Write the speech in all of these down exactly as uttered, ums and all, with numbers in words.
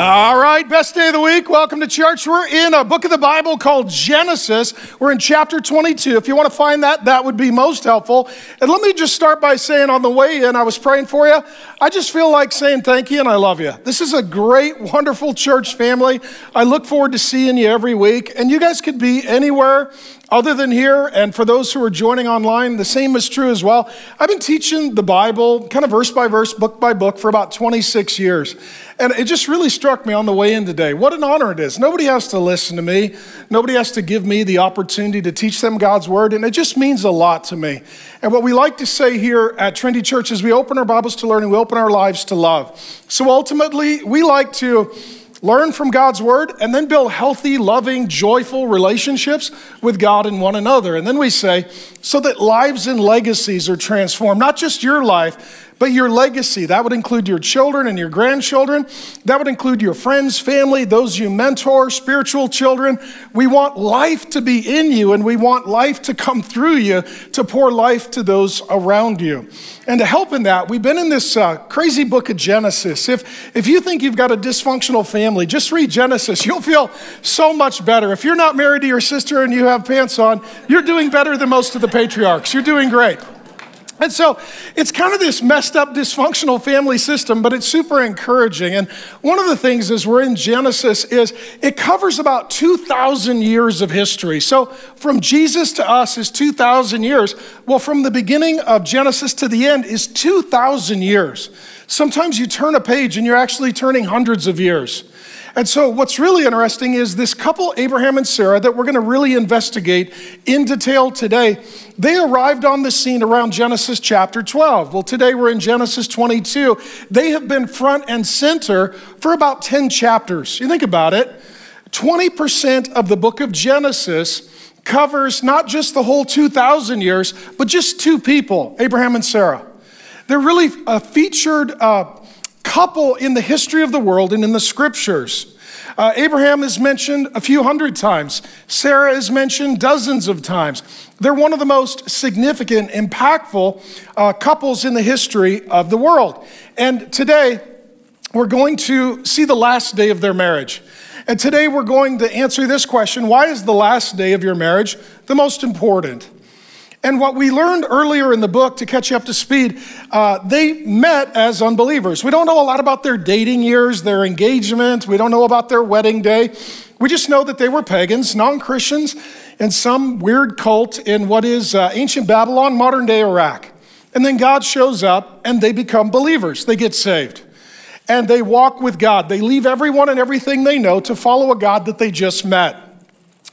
All right, best day of the week. Welcome to church. We're in a book of the Bible called Genesis. We're in chapter twenty-two. If you want to find that, that would be most helpful. And let me just start by saying on the way in, I was praying for you. I just feel like saying thank you and I love you. This is a great, wonderful church family. I look forward to seeing you every week. And you guys could be anywhere other than here, and for those who are joining online, the same is true as well. I've been teaching the Bible, kind of verse by verse, book by book, for about twenty-six years. And it just really struck me on the way in today. What an honor it is. Nobody has to listen to me. Nobody has to give me the opportunity to teach them God's word, and it just means a lot to me. And what we like to say here at Trinity Church is we open our Bibles to learning, we open our lives to love. So ultimately, we like to learn from God's word, and then build healthy, loving, joyful relationships with God and one another. And then we say, so that lives and legacies are transformed, not just your life, but your legacy. That would include your children and your grandchildren. That would include your friends, family, those you mentor, spiritual children. We want life to be in you, and we want life to come through you to pour life to those around you. And to help in that, we've been in this uh, crazy book of Genesis. If, if you think you've got a dysfunctional family, just read Genesis. You'll feel so much better. If you're not married to your sister and you have pants on, you're doing better than most of the patriarchs. You're doing great. And so it's kind of this messed up, dysfunctional family system, but it's super encouraging. And one of the things as we're in Genesis is it covers about two thousand years of history. So from Jesus to us is two thousand years. Well, from the beginning of Genesis to the end is two thousand years. Sometimes you turn a page and you're actually turning hundreds of years. And so what's really interesting is this couple, Abraham and Sarah, that we're going to really investigate in detail today, they arrived on the scene around Genesis chapter twelve. Well, today we're in Genesis twenty-two. They have been front and center for about ten chapters. You think about it, twenty percent of the book of Genesis covers not just the whole two thousand years, but just two people, Abraham and Sarah. They're really a featured uh, couple in the history of the world and in the scriptures. Uh, Abraham is mentioned a few hundred times. Sarah is mentioned dozens of times. They're one of the most significant, impactful uh, couples in the history of the world. And today, we're going to see the last day of their marriage. And today, we're going to answer this question: why is the last day of your marriage the most important? And what we learned earlier in the book, to catch you up to speed, uh, they met as unbelievers. We don't know a lot about their dating years, their engagement. We don't know about their wedding day. We just know that they were pagans, non-Christians, in some weird cult in what is uh, ancient Babylon, modern day Iraq. And then God shows up and they become believers. They get saved. And they walk with God. They leave everyone and everything they know to follow a God that they just met.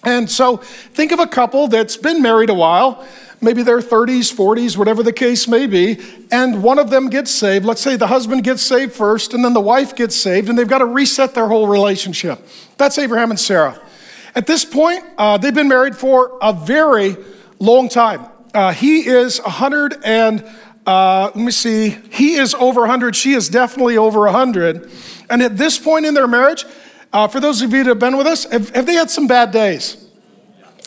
And so think of a couple that's been married a while, maybe their thirties, forties, whatever the case may be, and one of them gets saved. Let's say the husband gets saved first, and then the wife gets saved, and they've got to reset their whole relationship. That's Abraham and Sarah. At this point, uh, they've been married for a very long time. Uh, he is one hundred and, uh, let me see, he is over one hundred. She is definitely over one hundred. And at this point in their marriage, Uh, for those of you that have been with us, have, have they had some bad days?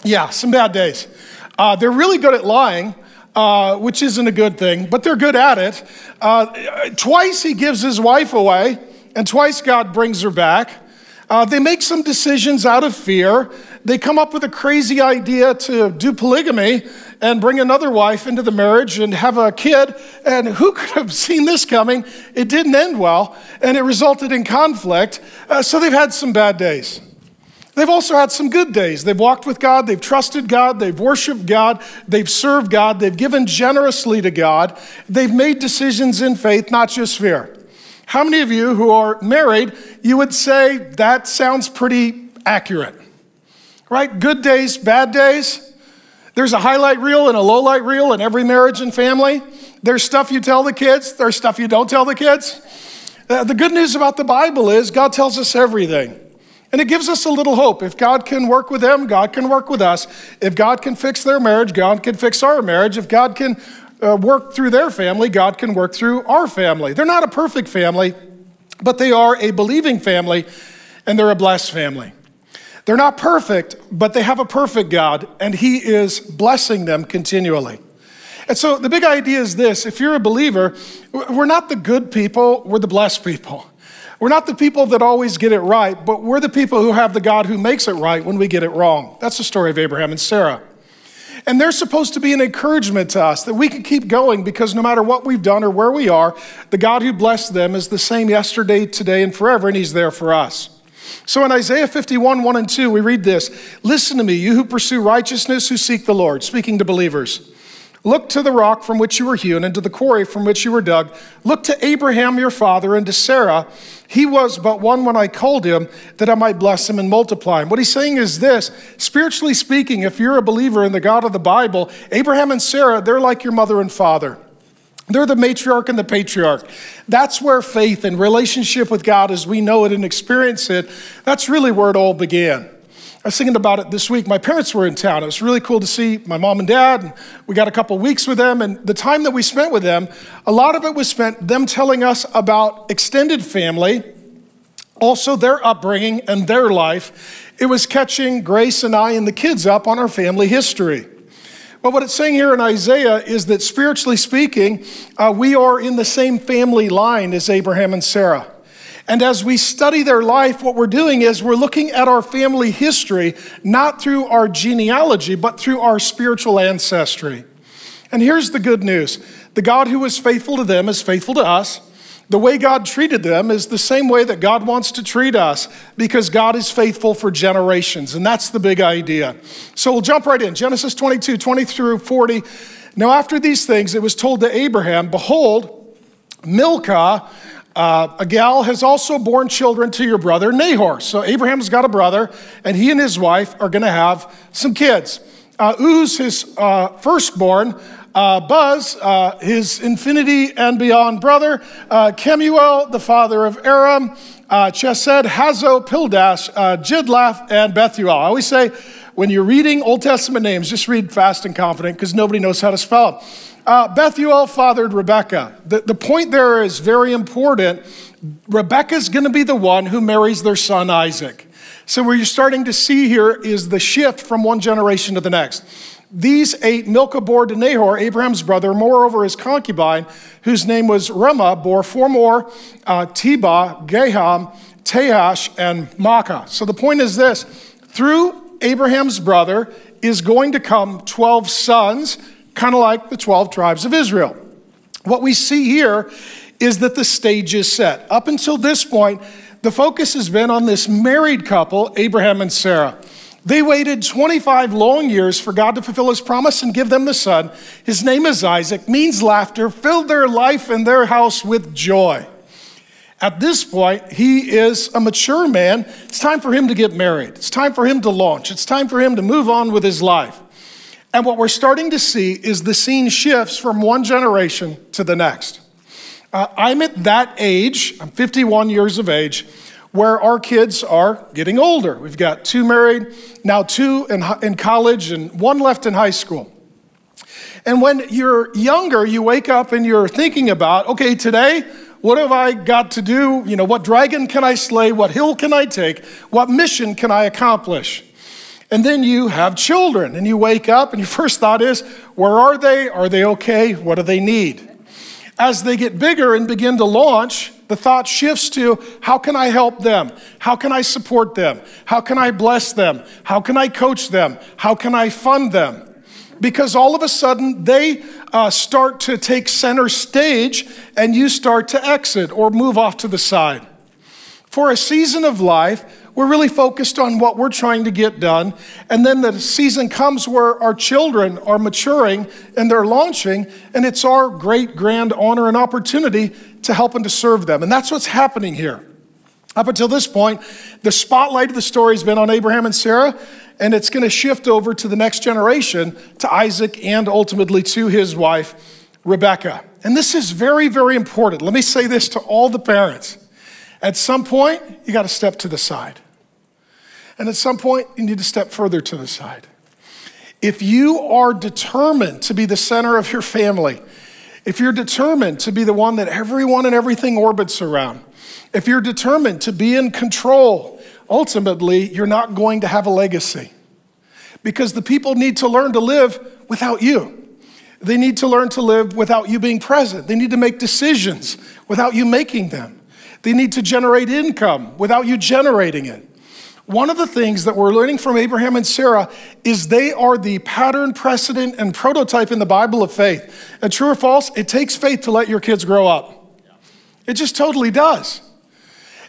Yeah, some bad days. Uh, they're really good at lying, uh, which isn't a good thing, but they're good at it. Uh, twice he gives his wife away, and twice God brings her back. Uh, they make some decisions out of fear. They come up with a crazy idea to do polygamy and bring another wife into the marriage and have a kid. And who could have seen this coming? It didn't end well, and it resulted in conflict. Uh, so they've had some bad days. They've also had some good days. They've walked with God, they've trusted God, they've worshiped God, they've served God, they've given generously to God. They've made decisions in faith, not just fear. How many of you who are married, you would say that sounds pretty accurate, right? Good days, bad days. There's a highlight reel and a lowlight reel in every marriage and family. There's stuff you tell the kids. There's stuff you don't tell the kids. Uh, the good news about the Bible is God tells us everything. And it gives us a little hope. If God can work with them, God can work with us. If God can fix their marriage, God can fix our marriage. If God can uh, work through their family, God can work through our family. They're not a perfect family, but they are a believing family, and they're a blessed family. They're not perfect, but they have a perfect God, and he is blessing them continually. And so the big idea is this: if you're a believer, we're not the good people, we're the blessed people. We're not the people that always get it right, but we're the people who have the God who makes it right when we get it wrong. That's the story of Abraham and Sarah. And they're supposed to be an encouragement to us that we can keep going, because no matter what we've done or where we are, the God who blessed them is the same yesterday, today, and forever, and he's there for us. So in Isaiah fifty-one, one and two, we read this. Listen to me, you who pursue righteousness, who seek the Lord, speaking to believers. Look to the rock from which you were hewn and to the quarry from which you were dug. Look to Abraham, your father, and to Sarah. He was but one when I called him, that I might bless him and multiply him. What he's saying is this, spiritually speaking, if you're a believer in the God of the Bible, Abraham and Sarah, they're like your mother and father. They're the matriarch and the patriarch. That's where faith and relationship with God as we know it and experience it, that's really where it all began. I was thinking about it this week. My parents were in town. It was really cool to see my mom and dad. And we got a couple weeks with them. And the time that we spent with them, a lot of it was spent them telling us about extended family, also their upbringing and their life. It was catching Grace and I and the kids up on our family history. But what it's saying here in Isaiah is that spiritually speaking, uh, we are in the same family line as Abraham and Sarah. And as we study their life, what we're doing is we're looking at our family history, not through our genealogy, but through our spiritual ancestry. And here's the good news. The God who was faithful to them is faithful to us. The way God treated them is the same way that God wants to treat us, because God is faithful for generations. And that's the big idea. So we'll jump right in. Genesis twenty-two, twenty through forty. Now, after these things, it was told to Abraham, behold, Milcah, uh, a gal, has also borne children to your brother Nahor. So Abraham's got a brother, and he and his wife are going to have some kids. Uh, Uz, his uh, firstborn, Uh, Buzz, uh, his infinity and beyond brother, uh, Kemuel, the father of Aram, uh, Chesed, Hazo, Pildash, uh, Jidlaf, and Bethuel. I always say, when you're reading Old Testament names, just read fast and confident, because nobody knows how to spell them. Uh, Bethuel fathered Rebekah. The, the point there is very important. Rebekah's going to be the one who marries their son Isaac. So where you're starting to see here is the shift from one generation to the next. These eight Milcah bore to Nahor, Abraham's brother, moreover his concubine, whose name was Remah, bore four more, uh, Tebah, Gaham, Tehash, and Machpelah. So the point is this, through Abraham's brother is going to come twelve sons, kind of like the twelve tribes of Israel. What we see here is that the stage is set. Up until this point, the focus has been on this married couple, Abraham and Sarah. They waited twenty-five long years for God to fulfill his promise and give them the son. His name is Isaac, means laughter, filled their life and their house with joy. At this point, he is a mature man. It's time for him to get married. It's time for him to launch. It's time for him to move on with his life. And what we're starting to see is the scene shifts from one generation to the next. Uh, I'm at that age, I'm fifty-one years of age, where our kids are getting older. We've got two married, now two in, in college and one left in high school. And when you're younger, you wake up and you're thinking about, okay, today, what have I got to do? You know, what dragon can I slay? What hill can I take? What mission can I accomplish? And then you have children and you wake up and your first thought is, where are they? Are they okay? What do they need? As they get bigger and begin to launch, the thought shifts to, how can I help them? How can I support them? How can I bless them? How can I coach them? How can I fund them? Because all of a sudden, they uh, start to take center stage and you start to exit or move off to the side. For a season of life, we're really focused on what we're trying to get done. And then the season comes where our children are maturing and they're launching, and it's our great grand honor and opportunity to help and to serve them. And that's what's happening here. Up until this point, the spotlight of the story has been on Abraham and Sarah, and it's going to shift over to the next generation, to Isaac and ultimately to his wife, Rebekah. And this is very, very important. Let me say this to all the parents. At some point, you got to step to the side. And at some point, you need to step further to the side. If you are determined to be the center of your family, if you're determined to be the one that everyone and everything orbits around, if you're determined to be in control, ultimately, you're not going to have a legacy, because the people need to learn to live without you. They need to learn to live without you being present. They need to make decisions without you making them. They need to generate income without you generating it. One of the things that we're learning from Abraham and Sarah is they are the pattern, precedent, and prototype in the Bible of faith. And true or false, it takes faith to let your kids grow up. It just totally does.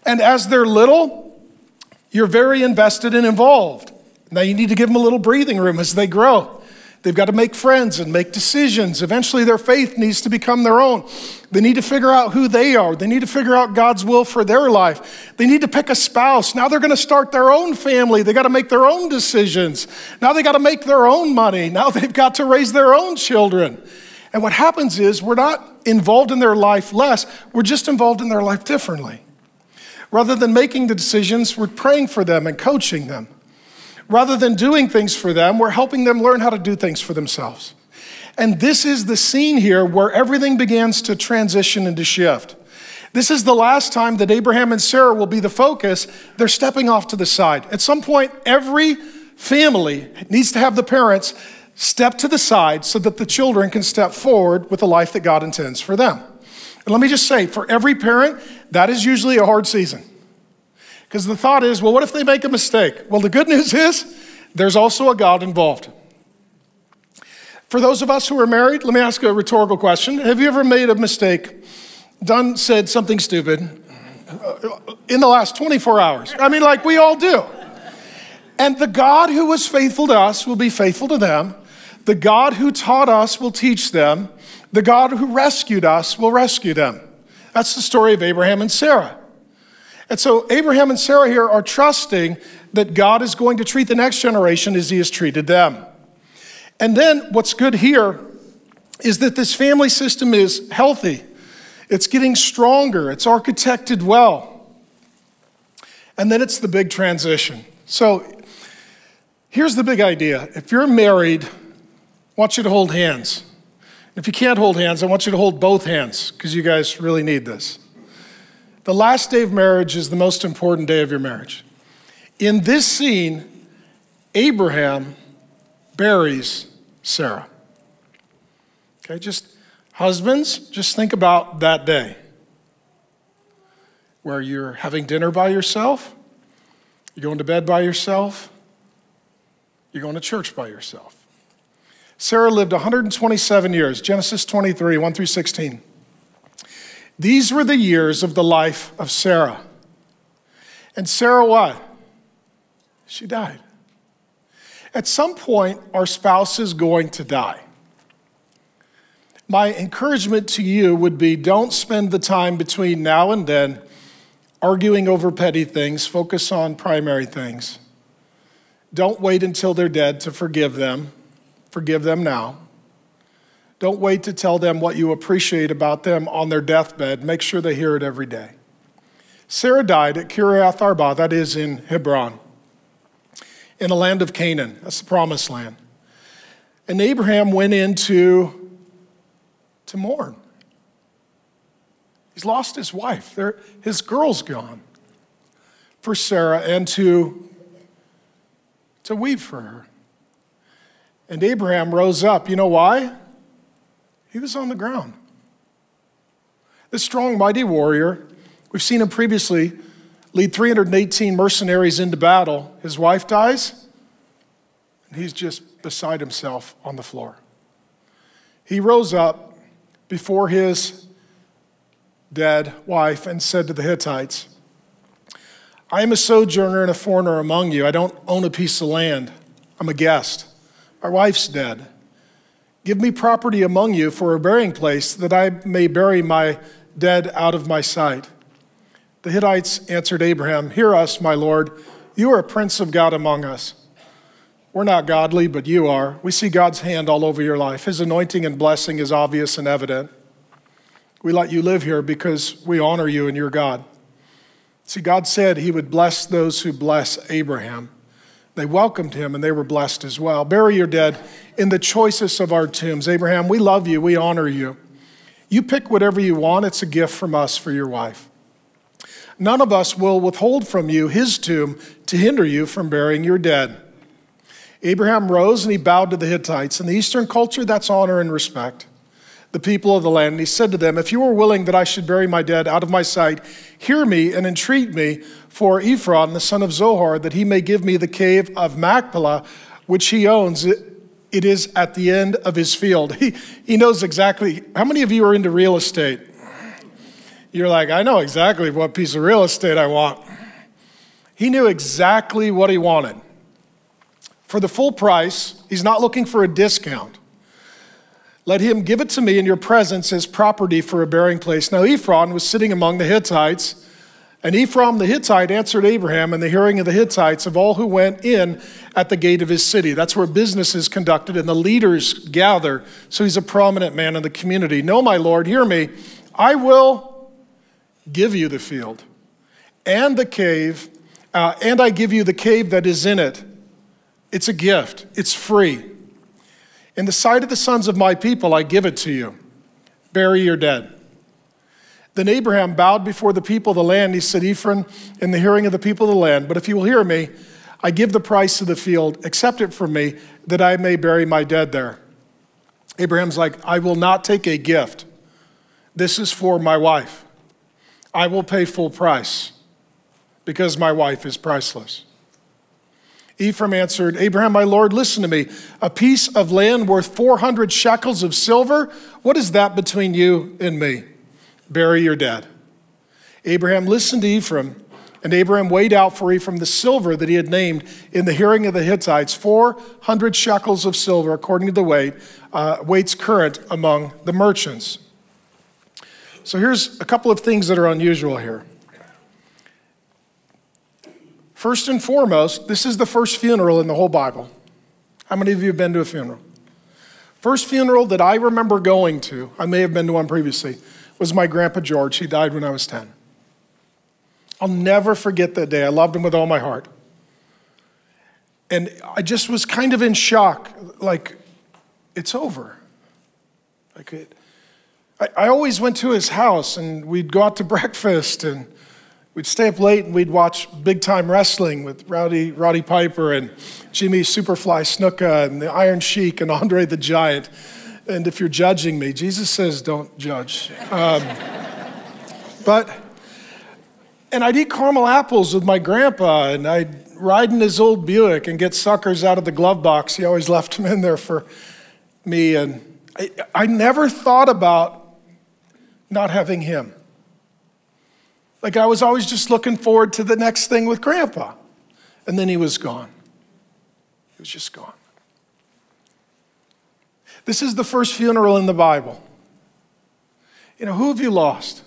And as they're little, you're very invested and involved. Now you need to give them a little breathing room as they grow. They've got to make friends and make decisions. Eventually their faith needs to become their own. They need to figure out who they are. They need to figure out God's will for their life. They need to pick a spouse. Now they're going to start their own family. They got to make their own decisions. Now they got to make their own money. Now they've got to raise their own children. And what happens is we're not involved in their life less. We're just involved in their life differently. Rather than making the decisions, we're praying for them and coaching them. Rather than doing things for them, we're helping them learn how to do things for themselves. And this is the scene here where everything begins to transition and to shift. This is the last time that Abraham and Sarah will be the focus. They're stepping off to the side. At some point, every family needs to have the parents step to the side so that the children can step forward with the life that God intends for them. And let me just say, for every parent, that is usually a hard season. Because the thought is, well, what if they make a mistake? Well, the good news is there's also a God involved. For those of us who are married, let me ask a rhetorical question. Have you ever made a mistake, done, said something stupid in the last twenty-four hours? I mean, like we all do. And the God who was faithful to us will be faithful to them. The God who taught us will teach them. The God who rescued us will rescue them. That's the story of Abraham and Sarah. And so Abraham and Sarah here are trusting that God is going to treat the next generation as he has treated them. And then what's good here is that this family system is healthy. It's getting stronger. It's architected well. And then it's the big transition. So here's the big idea. If you're married, I want you to hold hands. If you can't hold hands, I want you to hold both hands because you guys really need this. The last day of marriage is the most important day of your marriage. In this scene, Abraham buries Sarah. Okay, just husbands, just think about that day where you're having dinner by yourself, you're going to bed by yourself, you're going to church by yourself. Sarah lived one hundred twenty-seven years, Genesis twenty-three, one through sixteen. These were the years of the life of Sarah. And Sarah what? She died. At some point, our spouse is going to die. My encouragement to you would be don't spend the time between now and then arguing over petty things. Focus on primary things. Don't wait until they're dead to forgive them. Forgive them now. Don't wait to tell them what you appreciate about them on their deathbed. Make sure they hear it every day. Sarah died at Kiriath Arba, that is in Hebron, in the land of Canaan. That's the promised land. And Abraham went in to, to mourn. He's lost his wife. They're, his girl's gone for Sarah and to, to weep for her. And Abraham rose up. You know why? He was on the ground. This strong, mighty warrior, we've seen him previously lead three hundred eighteen mercenaries into battle. His wife dies, and he's just beside himself on the floor. He rose up before his dead wife and said to the Hittites, "I am a sojourner and a foreigner among you. I don't own a piece of land. I'm a guest. My wife's dead. Give me property among you for a burying place that I may bury my dead out of my sight." The Hittites answered Abraham, "Hear us, my Lord. You are a prince of God among us. We're not godly, but you are. We see God's hand all over your life. His anointing and blessing is obvious and evident. We let you live here because we honor you and your God." See, God said he would bless those who bless Abraham. They welcomed him and they were blessed as well. "Bury your dead in the choicest of our tombs. Abraham, we love you. We honor you. You pick whatever you want. It's a gift from us for your wife. None of us will withhold from you his tomb to hinder you from burying your dead." Abraham rose and he bowed to the Hittites. In the Eastern culture, that's honor and respect. the people of the land. And he said to them, if you are willing that I should bury my dead out of my sight, hear me and entreat me for Ephron, the son of Zohar, that he may give me the cave of Machpelah, which he owns. It is at the end of his field. He, he knows exactly. How many of you are into real estate? You're like, I know exactly what piece of real estate I want. He knew exactly what he wanted. For the full price, he's not looking for a discount. Let him give it to me in your presence as property for a burying place. Now Ephron was sitting among the Hittites, and Ephron the Hittite answered Abraham in the hearing of the Hittites of all who went in at the gate of his city. That's where business is conducted and the leaders gather. So he's a prominent man in the community. No, my Lord, hear me. I will give you the field and the cave, uh, and I give you the cave that is in it. It's a gift. It's free. In the sight of the sons of my people, I give it to you. Bury your dead. Then Abraham bowed before the people of the land. He said, Ephron, in the hearing of the people of the land, but if you will hear me, I give the price of the field. Accept it from me that I may bury my dead there. Abraham's like, I will not take a gift. This is for my wife. I will pay full price because my wife is priceless. Ephron answered, Abraham, my Lord, listen to me. A piece of land worth four hundred shekels of silver? What is that between you and me? Bury your dead. Abraham listened to Ephron, and Abraham weighed out for Ephron the silver that he had named in the hearing of the Hittites, four hundred shekels of silver, according to the weight, uh, weights current among the merchants. So here's a couple of things that are unusual here. First and foremost, this is the first funeral in the whole Bible. How many of you have been to a funeral? First funeral that I remember going to, I may have been to one previously, was my grandpa George. He died when I was ten. I'll never forget that day. I loved him with all my heart. And I just was kind of in shock, like, it's over. Like it, I, I always went to his house and we'd go out to breakfast and we'd stay up late and we'd watch big time wrestling with Rowdy, Roddy Piper and Jimmy Superfly Snuka and the Iron Sheik and Andre the Giant. And if you're judging me, Jesus says, don't judge. Um, but, and I'd eat caramel apples with my grandpa and I'd ride in his old Buick and get suckers out of the glove box. He always left them in there for me. And I, I never thought about not having him. Like I was always just looking forward to the next thing with grandpa. And then he was gone. He was just gone. This is the first funeral in the Bible. You know, who have you lost?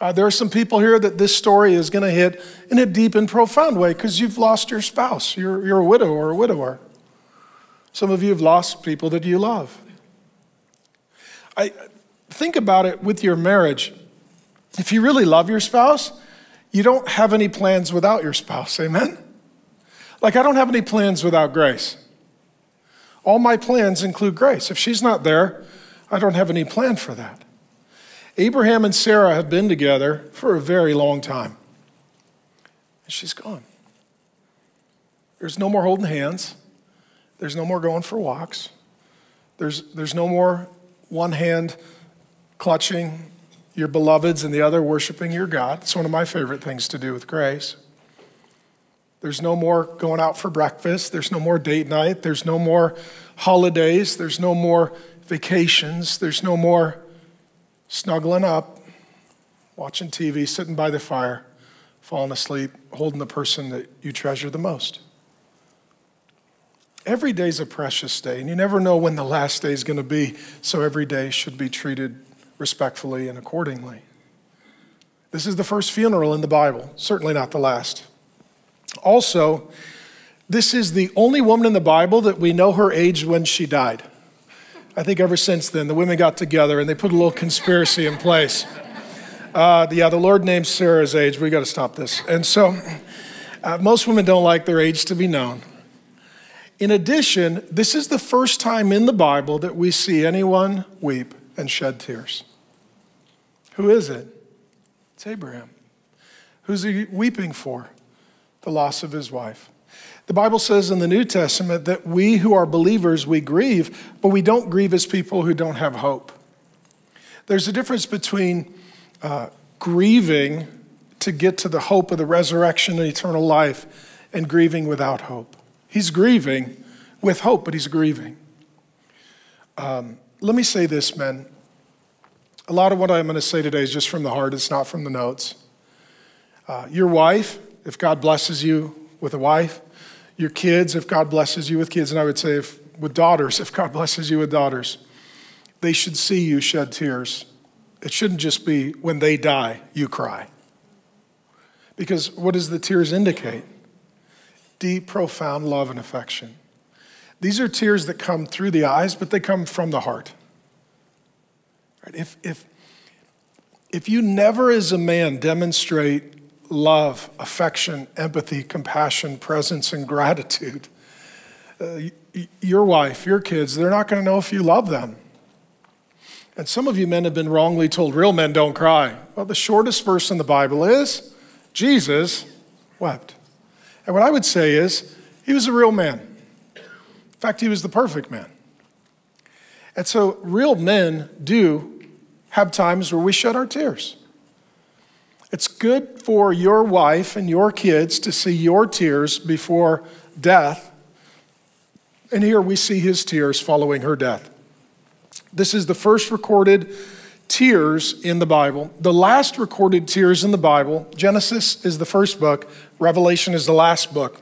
Uh, there are some people here that this story is gonna hit in a deep and profound way because you've lost your spouse. You're, you're a widow or a widower. Some of you have lost people that you love. I think about it with your marriage. If you really love your spouse, you don't have any plans without your spouse, amen? Like I don't have any plans without Grace. All my plans include Grace. If she's not there, I don't have any plan for that. Abraham and Sarah have been together for a very long time. And she's gone. There's no more holding hands. There's no more going for walks. There's, there's no more one hand clutching your beloveds and the other worshiping your God. It's one of my favorite things to do with Grace. There's no more going out for breakfast. There's no more date night. There's no more holidays. There's no more vacations. There's no more snuggling up, watching T V, sitting by the fire, falling asleep, holding the person that you treasure the most. Every day's a precious day, and you never know when the last day is going to be, so every day should be treated respectfully and accordingly. This is the first funeral in the Bible, certainly not the last. Also, this is the only woman in the Bible that we know her age when she died. I think ever since then, the women got together and they put a little conspiracy in place. Uh, yeah, the Lord named Sarah's age. We got to stop this. And so uh, most women don't like their age to be known. In addition, this is the first time in the Bible that we see anyone weep and shed tears. Who is it? It's Abraham. Who's he weeping for? The loss of his wife. The Bible says in the New Testament that we who are believers, we grieve, but we don't grieve as people who don't have hope. There's a difference between uh, grieving to get to the hope of the resurrection and eternal life and grieving without hope. He's grieving with hope, but he's grieving. Um, let me say this, men. A lot of what I'm going to say today is just from the heart. It's not from the notes. Uh, your wife, if God blesses you with a wife, your kids, if God blesses you with kids, and I would say if, with daughters, if God blesses you with daughters, they should see you shed tears. It shouldn't just be when they die, you cry. Because what does the tears indicate? Deep, profound love and affection. These are tears that come through the eyes, but they come from the heart. Right? If, if, if you never as a man demonstrate love, affection, empathy, compassion, presence, and gratitude, uh, your wife, your kids, they're not gonna know if you love them. And some of you men have been wrongly told, real men don't cry. Well, the shortest verse in the Bible is, Jesus wept. And what I would say is, he was a real man. In fact, he was the perfect man. And so real men do have times where we shed our tears. It's good for your wife and your kids to see your tears before death. And here we see his tears following her death. This is the first recorded tears in the Bible. The last recorded tears in the Bible, Genesis is the first book, Revelation is the last book.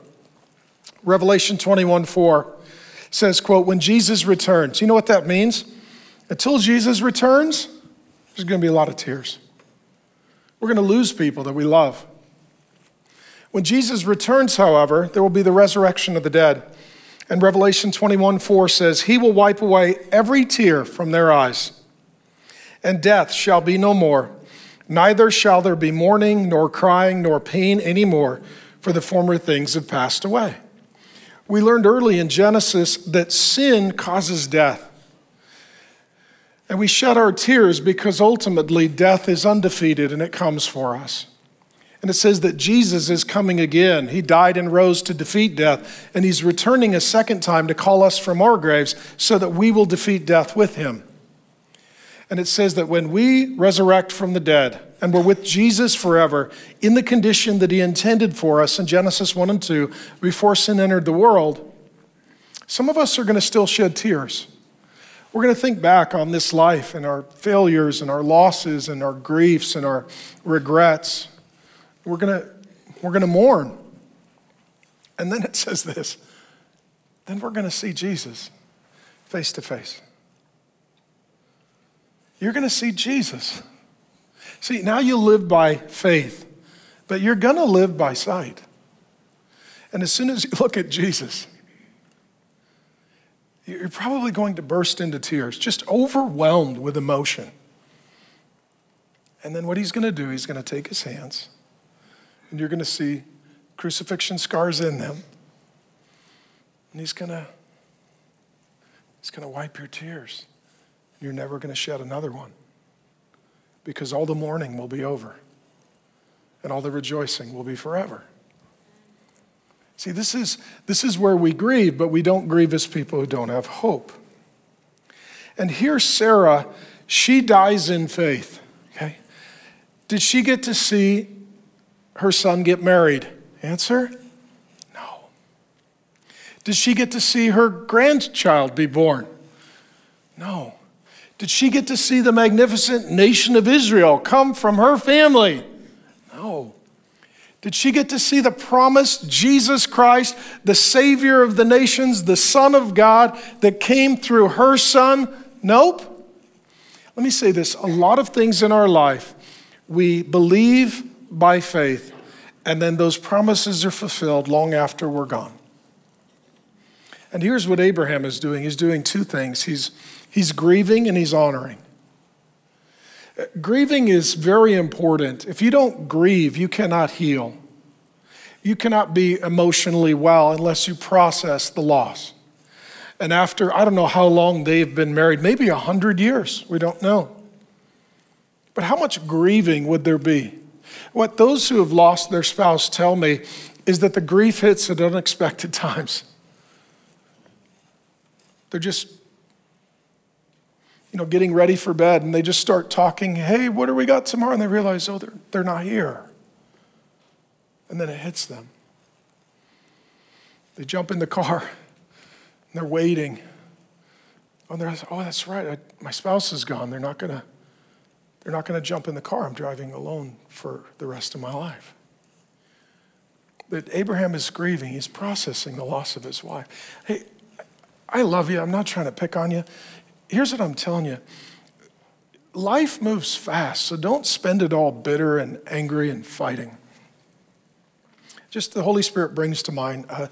Revelation twenty-one four says, quote, when Jesus returns. You know what that means? Until Jesus returns, there's gonna be a lot of tears. We're going to lose people that we love. When Jesus returns, however, there will be the resurrection of the dead. And Revelation twenty-one four says, he will wipe away every tear from their eyes, and death shall be no more. Neither shall there be mourning, nor crying, nor pain anymore, for the former things have passed away. We learned early in Genesis that sin causes death. And we shed our tears because ultimately death is undefeated and it comes for us. And it says that Jesus is coming again. He died and rose to defeat death. And he's returning a second time to call us from our graves so that we will defeat death with him. And it says that when we resurrect from the dead and we're with Jesus forever in the condition that he intended for us in Genesis one and two, before sin entered the world, some of us are going to still shed tears. We're going to think back on this life and our failures and our losses and our griefs and our regrets. We're going to, we're going to mourn. And then it says this, then we're going to see Jesus face to face. You're going to see Jesus. See, now you live by faith, but you're going to live by sight. And as soon as you look at Jesus, you're probably going to burst into tears, just overwhelmed with emotion. And then what he's gonna do, he's gonna take his hands and you're gonna see crucifixion scars in them. And he's gonna, he's gonna wipe your tears. And you're never gonna shed another one because all the mourning will be over and all the rejoicing will be forever. See, this is, this is where we grieve, but we don't grieve as people who don't have hope. And here Sarah, she dies in faith, okay? Did she get to see her son get married? Answer, no. Did she get to see her grandchild be born? No. Did she get to see the magnificent nation of Israel come from her family? No. Did she get to see the promised Jesus Christ, the Savior of the nations, the Son of God that came through her son? Nope. Let me say this. A lot of things in our life, we believe by faith, and then those promises are fulfilled long after we're gone. And here's what Abraham is doing. He's doing two things. He's, he's grieving and he's honoring. Grieving is very important. If you don't grieve, you cannot heal. You cannot be emotionally well unless you process the loss. And after, I don't know how long they've been married, maybe a hundred years, we don't know. But how much grieving would there be? What those who have lost their spouse tell me is that the grief hits at unexpected times. They're just, you know, getting ready for bed, and they just start talking, hey, what do we got tomorrow? And they realize, oh, they're, they're not here. And then it hits them. They jump in the car, and they're waiting. And they're like, oh, that's right, I, my spouse is gone. They're not gonna, they're not gonna jump in the car. I'm driving alone for the rest of my life. That Abraham is grieving. He's processing the loss of his wife. Hey, I love you. I'm not trying to pick on you. Here's what I'm telling you. Life moves fast, so don't spend it all bitter and angry and fighting. Just the Holy Spirit brings to mind. Uh,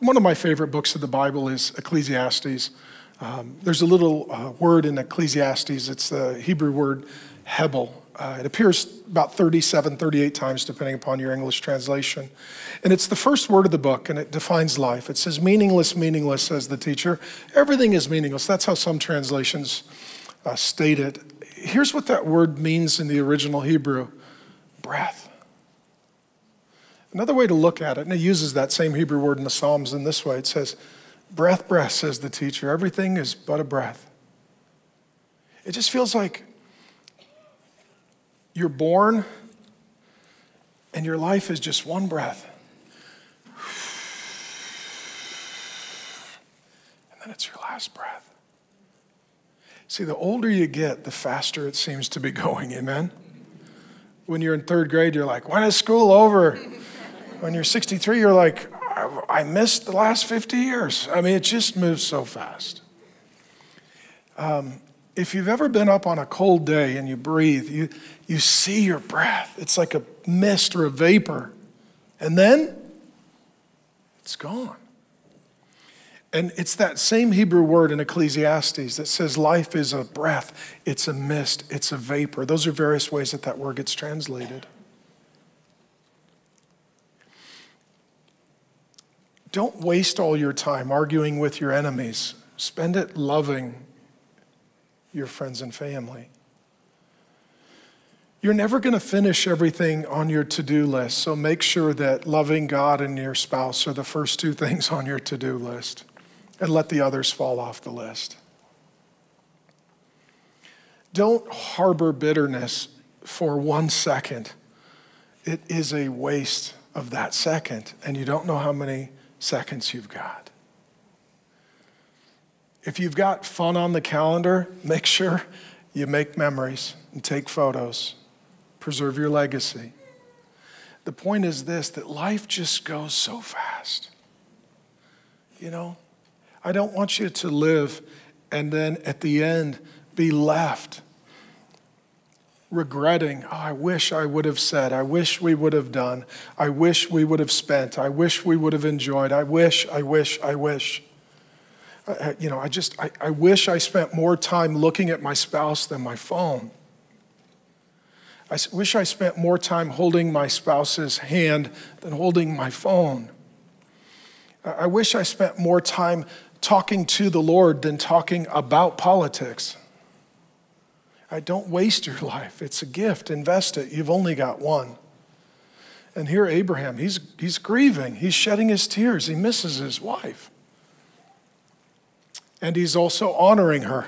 one of my favorite books of the Bible is Ecclesiastes. Um, there's a little uh, word in Ecclesiastes. It's the Hebrew word hebel. Uh, it appears about thirty-seven, thirty-eight times, depending upon your English translation. And it's the first word of the book, and it defines life. It says, meaningless, meaningless, says the teacher. Everything is meaningless. That's how some translations uh, state it. Here's what that word means in the original Hebrew: breath. Another way to look at it, and it uses that same Hebrew word in the Psalms in this way. It says, breath, breath, says the teacher. Everything is but a breath. It just feels like you're born, and your life is just one breath. And then it's your last breath. See, the older you get, the faster it seems to be going, amen? When you're in third grade, you're like, when is school over? When you're sixty-three, you're like, I missed the last fifty years. I mean, it just moves so fast. Um, if you've ever been up on a cold day and you breathe, you, you see your breath. It's like a mist or a vapor. And then it's gone. And it's that same Hebrew word in Ecclesiastes that says life is a breath, it's a mist, it's a vapor. Those are various ways that that word gets translated. Don't waste all your time arguing with your enemies. Spend it loving your friends and family. You're never going to finish everything on your to-do list, so make sure that loving God and your spouse are the first two things on your to-do list, and let the others fall off the list. Don't harbor bitterness for one second. It is a waste of that second, and you don't know how many seconds you've got. If you've got fun on the calendar, make sure you make memories and take photos. Preserve your legacy. The point is this, that life just goes so fast. You know, I don't want you to live and then at the end be left regretting, oh, I wish I would have said, I wish we would have done, I wish we would have spent, I wish we would have enjoyed, I wish, I wish, I wish. I, you know, I just, I, I wish I spent more time looking at my spouse than my phone. I wish I spent more time holding my spouse's hand than holding my phone. I, I wish I spent more time talking to the Lord than talking about politics. I don't waste your life. It's a gift. Invest it. You've only got one. And here Abraham, he's, he's grieving. He's shedding his tears. He misses his wife. And he's also honoring her.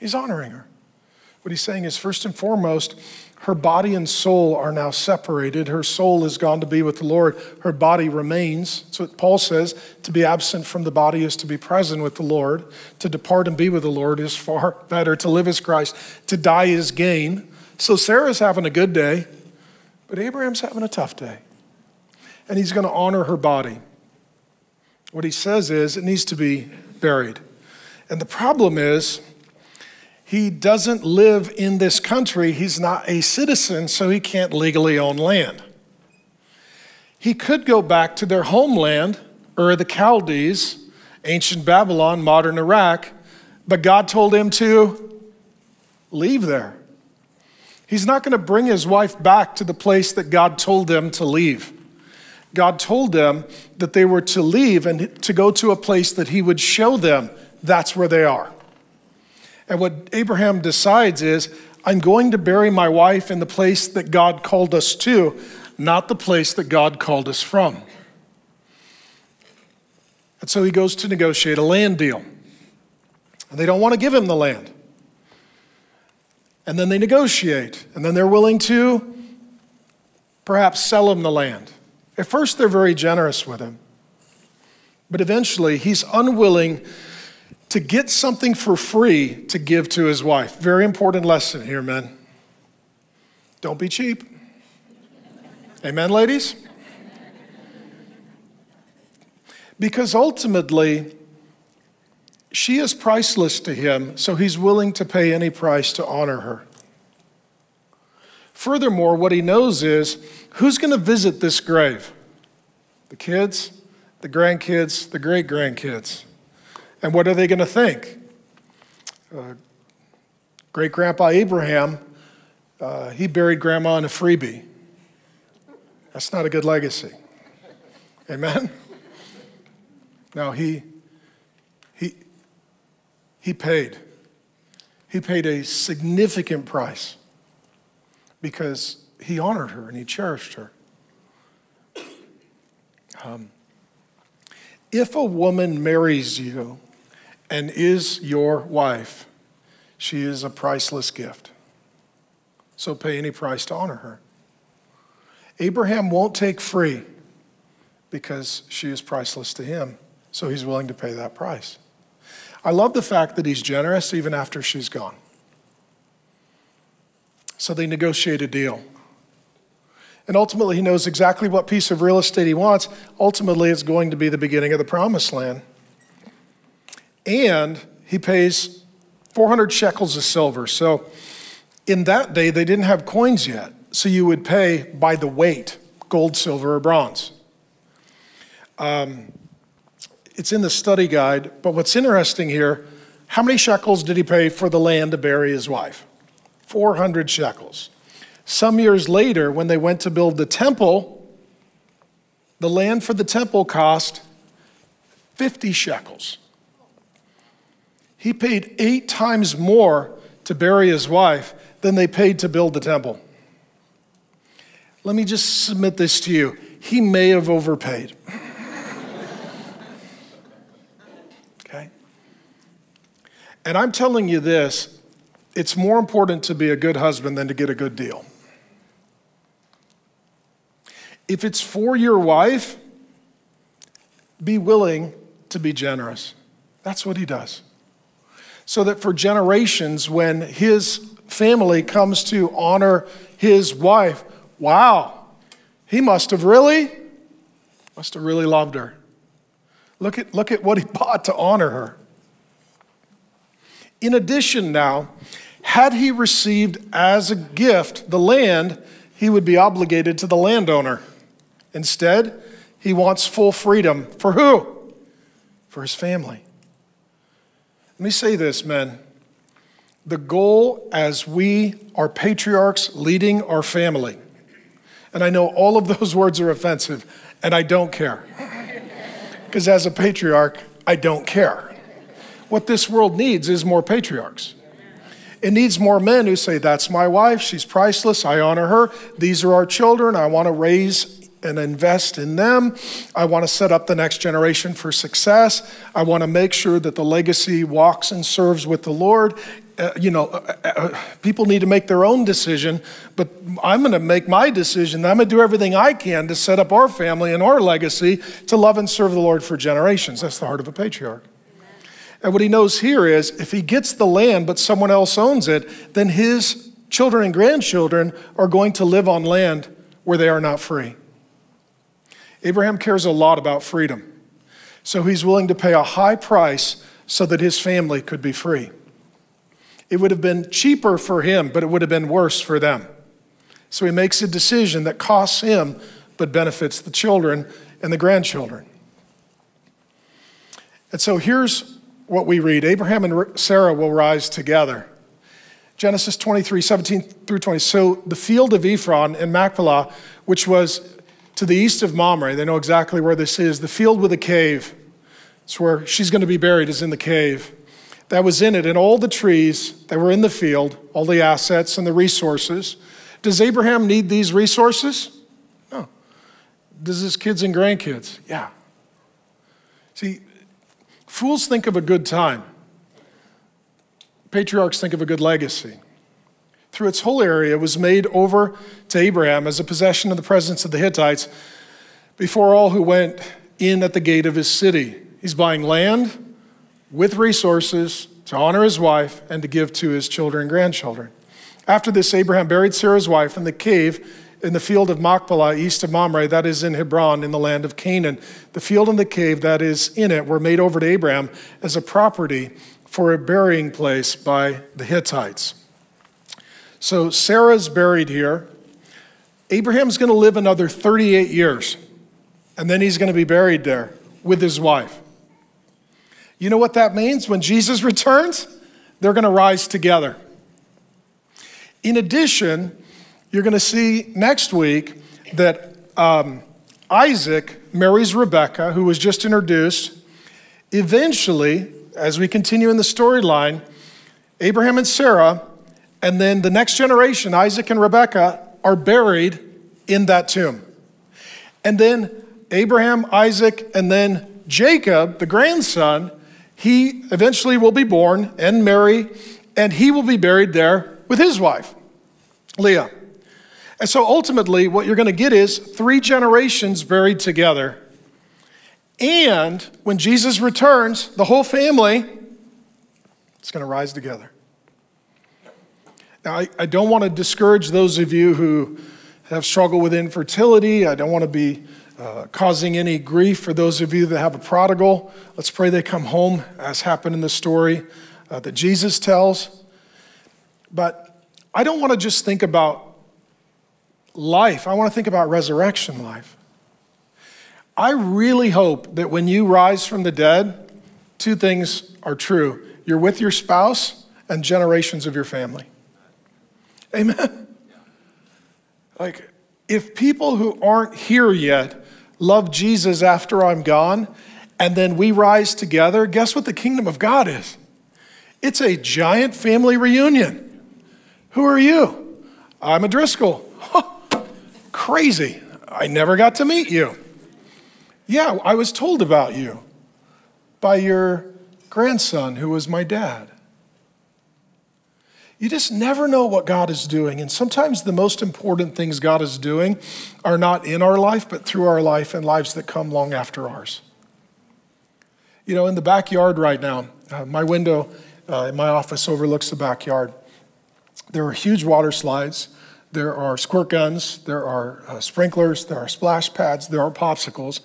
He's honoring her. What he's saying is, first and foremost, her body and soul are now separated. Her soul has gone to be with the Lord. Her body remains. That's what Paul says. To be absent from the body is to be present with the Lord. To depart and be with the Lord is far better. To live is Christ. To die is gain. So Sarah's having a good day, but Abraham's having a tough day. And he's going to honor her body. What he says is it needs to be buried. And the problem is, he doesn't live in this country. He's not a citizen, so he can't legally own land. He could go back to their homeland, Ur of the Chaldees, ancient Babylon, modern Iraq, but God told him to leave there. He's not going to bring his wife back to the place that God told them to leave. God told them that they were to leave and to go to a place that he would show them. That's where they are. And what Abraham decides is, I'm going to bury my wife in the place that God called us to. not the place that God called us from. And so he goes to negotiate a land deal. And they don't want to give him the land. And then they negotiate. And then they're willing to perhaps sell him the land. At first, they're very generous with him. But eventually, he's unwilling to get something for free to give to his wife. Very important lesson here, men. Don't be cheap. Amen, ladies? Because ultimately, she is priceless to him, so he's willing to pay any price to honor her. Furthermore, what he knows is, who's going to visit this grave? The kids, the grandkids, the great-grandkids. And what are they going to think? Uh, Great-grandpa Abraham, uh, he buried grandma in a freebie. That's not a good legacy. Amen? Now, he, he, he paid. He paid a significant price because he honored her and he cherished her. Um, if a woman marries you and is your wife, she is a priceless gift. So pay any price to honor her. Abraham won't take free because she is priceless to him. So he's willing to pay that price. I love the fact that he's generous even after she's gone. So they negotiate a deal. And ultimately, he knows exactly what piece of real estate he wants. Ultimately, it's going to be the beginning of the promised land. And he pays four hundred shekels of silver. So in that day, they didn't have coins yet. So you would pay by the weight, gold, silver, or bronze. Um, It's in the study guide, but what's interesting here, how many shekels did he pay for the land to bury his wife? four hundred shekels. Some years later, when they went to build the temple, the land for the temple cost fifty shekels. He paid eight times more to bury his wife than they paid to build the temple. Let me just submit this to you. He may have overpaid. And I'm telling you this, it's more important to be a good husband than to get a good deal. If it's for your wife, be willing to be generous. That's what he does. So that for generations, when his family comes to honor his wife, wow, he must have really, must have really loved her. Look at, look at what he bought to honor her. In addition now, had he received as a gift the land, he would be obligated to the landowner. Instead, he wants full freedom. For who? For his family. Let me say this, men. The goal as we are patriarchs leading our family, and I know all of those words are offensive, and I don't care. Because as a patriarch, I don't care. What this world needs is more patriarchs. It needs more men who say, that's my wife, she's priceless, I honor her, these are our children, I want to raise and invest in them, I want to set up the next generation for success, I want to make sure that the legacy walks and serves with the Lord. Uh, you know, uh, uh, people need to make their own decision, but I'm going to make my decision, I'm going to do everything I can to set up our family and our legacy to love and serve the Lord for generations. That's the heart of a patriarch. And what he knows here is if he gets the land but someone else owns it, then his children and grandchildren are going to live on land where they are not free. Abraham cares a lot about freedom. So he's willing to pay a high price so that his family could be free. It would have been cheaper for him, but it would have been worse for them. So he makes a decision that costs him but benefits the children and the grandchildren. And so here's what we read. Abraham and Sarah will rise together. Genesis twenty-three, seventeen through twenty. So the field of Ephron and Machpelah, which was to the east of Mamre, they know exactly where this is, the field with a cave. It's where she's going to be buried, is in the cave. That was in it, and all the trees that were in the field, all the assets and the resources. Does Abraham need these resources? No. Does this kids and grandkids? Yeah. See, fools think of a good time. Patriarchs think of a good legacy. Through its whole area was made over to Abraham as a possession of the presence of the Hittites before all who went in at the gate of his city. He's buying land with resources to honor his wife and to give to his children and grandchildren. After this, Abraham buried Sarah's wife in the cave in the field of Machpelah, east of Mamre, that is in Hebron, in the land of Canaan. The field and the cave that is in it were made over to Abraham as a property for a burying place by the Hittites. So Sarah's buried here. Abraham's going to live another thirty-eight years, and then he's going to be buried there with his wife. You know what that means? When Jesus returns, they're going to rise together. In addition, you're going to see next week that um, Isaac marries Rebekah, who was just introduced. Eventually, as we continue in the storyline, Abraham and Sarah, and then the next generation, Isaac and Rebekah, are buried in that tomb. And then Abraham, Isaac, and then Jacob, the grandson, he eventually will be born and marry, and he will be buried there with his wife, Leah. And so ultimately, what you're going to get is three generations buried together. And when Jesus returns, the whole family is going to rise together. Now, I, I don't want to discourage those of you who have struggled with infertility. I don't want to be uh, causing any grief for those of you that have a prodigal. Let's pray they come home, as happened in the story uh, that Jesus tells. But I don't want to just think about life. I want to think about resurrection life. I really hope that when you rise from the dead, two things are true. You're with your spouse and generations of your family. Amen. Like, if people who aren't here yet love Jesus after I'm gone, and then we rise together, guess what the kingdom of God is? It's a giant family reunion. Who are you? I'm a Driscoll. Crazy. I never got to meet you. Yeah, I was told about you by your grandson who was my dad. You just never know what God is doing. And sometimes the most important things God is doing are not in our life, but through our life and lives that come long after ours. You know, in the backyard right now, uh, my window uh, in my office overlooks the backyard. There are huge water slides. There are squirt guns, there are uh, sprinklers, there are splash pads, there are popsicles,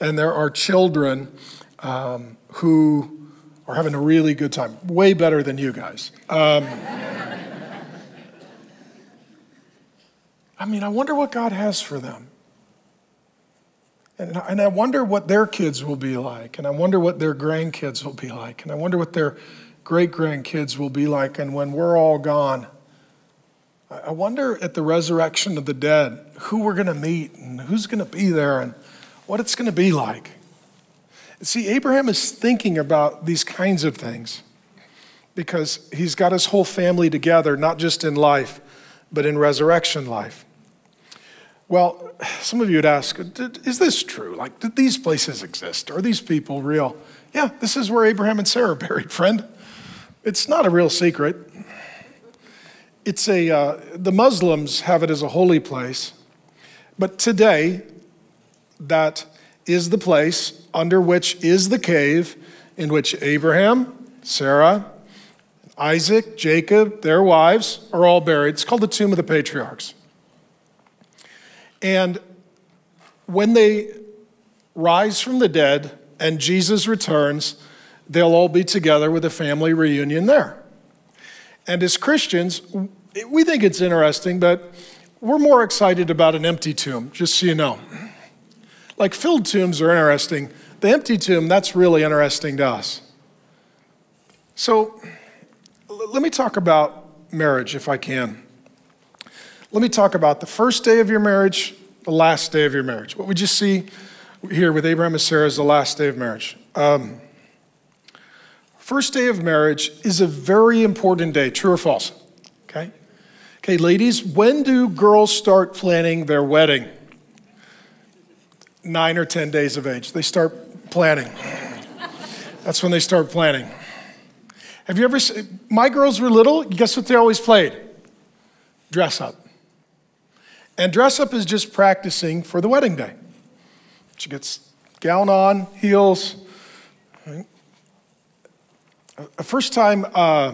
and there are children um, who are having a really good time, way better than you guys. Um, I mean, I wonder what God has for them. And, and I wonder what their kids will be like, and I wonder what their grandkids will be like, and I wonder what their great-grandkids will be like, and when we're all gone, I wonder at the resurrection of the dead, who we're going to meet and who's going to be there and what it's going to be like. See, Abraham is thinking about these kinds of things because he's got his whole family together, not just in life, but in resurrection life. Well, some of you would ask, is this true? Like, did these places exist? Are these people real? Yeah, this is where Abraham and Sarah are buried, friend. It's not a real secret. It's a, uh, the Muslims have it as a holy place, but today that is the place under which is the cave in which Abraham, Sarah, Isaac, Jacob, their wives are all buried. It's called the Tomb of the Patriarchs. And when they rise from the dead and Jesus returns, they'll all be together with a family reunion there. And as Christians, we think it's interesting, but we're more excited about an empty tomb, just so you know. Like, filled tombs are interesting. The empty tomb, that's really interesting to us. So let me talk about marriage, if I can. Let me talk about the first day of your marriage, the last day of your marriage. What we just see here with Abraham and Sarah is the last day of marriage. Um, First day of marriage is a very important day, true or false, okay? Okay, ladies, when do girls start planning their wedding? nine or ten days of age. They start planning. That's when they start planning. Have you ever seen, my girls were little, guess what they always played? Dress up. And dress up is just practicing for the wedding day. She gets gown on, heels. Right? First time, uh,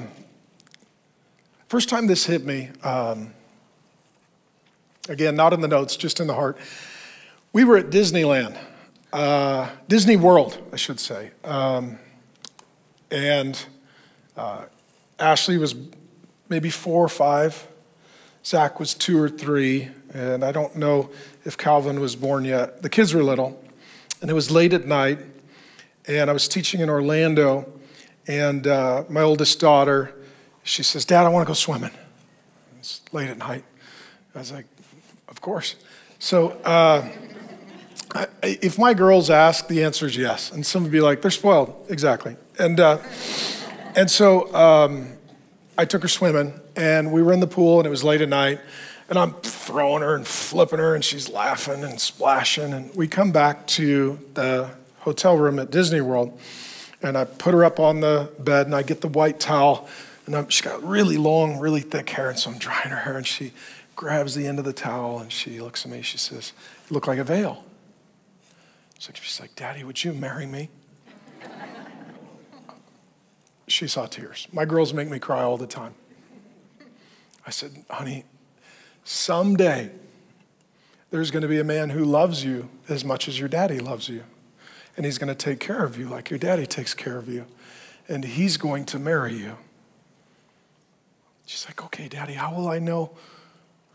first time this hit me, um, again, not in the notes, just in the heart. We were at Disneyland, uh, Disney World, I should say. Um, and uh, Ashley was maybe four or five. Zach was two or three. And I don't know if Calvin was born yet. The kids were little. And it was late at night. And I was teaching in Orlando. And uh, my oldest daughter, she says, "Dad, I want to go swimming." It's late at night. I was like, "Of course." So uh, I, if my girls ask, the answer is yes. And some would be like, "They're spoiled." Exactly. And uh, and so um, I took her swimming, and we were in the pool, and it was late at night. And I'm throwing her and flipping her, and she's laughing and splashing. And we come back to the hotel room at Disney World, and I put her up on the bed, and I get the white towel. And I'm, she's got really long, really thick hair, and so I'm drying her hair, and she grabs the end of the towel, and she looks at me. She says, "It looked like a veil." So she's like, "Daddy, would you marry me?" She saw tears. My girls make me cry all the time. I said, "Honey, someday there's going to be a man who loves you as much as your daddy loves you. And he's going to take care of you like your daddy takes care of you. And he's going to marry you." She's like, "Okay, Daddy, how will I know